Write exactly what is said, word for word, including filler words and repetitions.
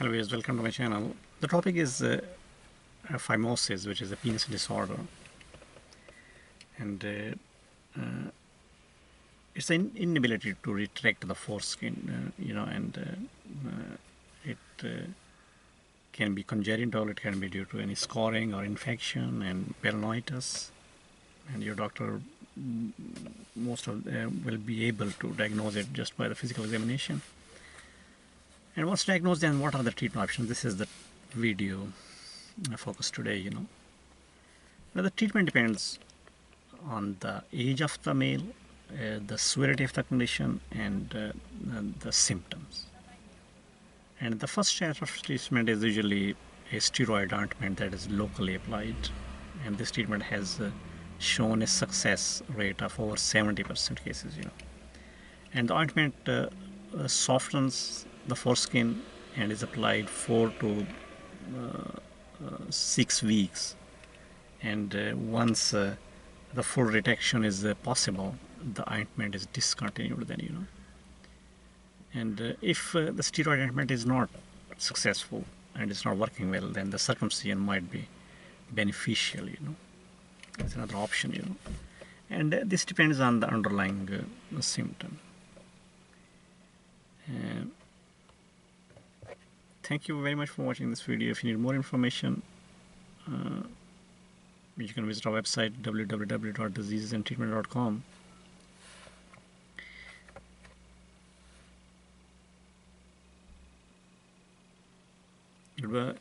Hello guys, welcome to my channel. The topic is uh, phimosis, which is a penis disorder, and uh, uh, it's an inability to retract the foreskin, uh, you know, and uh, uh, it uh, can be congenital, it can be due to any scarring or infection and balanitis, and your doctor most of uh, will be able to diagnose it just by the physical examination. And once diagnosed, then what are the treatment options? This is the video focus today, you know. Now, the treatment depends on the age of the male, uh, the severity of the condition, and, uh, and the symptoms. And the first step of treatment is usually a steroid ointment that is locally applied. And this treatment has uh, shown a success rate of over seventy percent cases, you know. And the ointment uh, uh, softens the foreskin and is applied four to uh, uh, six weeks. And uh, once uh, the full retraction is uh, possible, the ointment is discontinued. Then you know. And uh, if uh, the steroid ointment is not successful and it's not working well, then the circumcision might be beneficial. You know, that's another option. You know, and uh, this depends on the underlying uh, symptom. Uh, Thank you very much for watching this video. If you need more information, uh, you can visit our website w w w dot diseases and treatment dot com. Goodbye.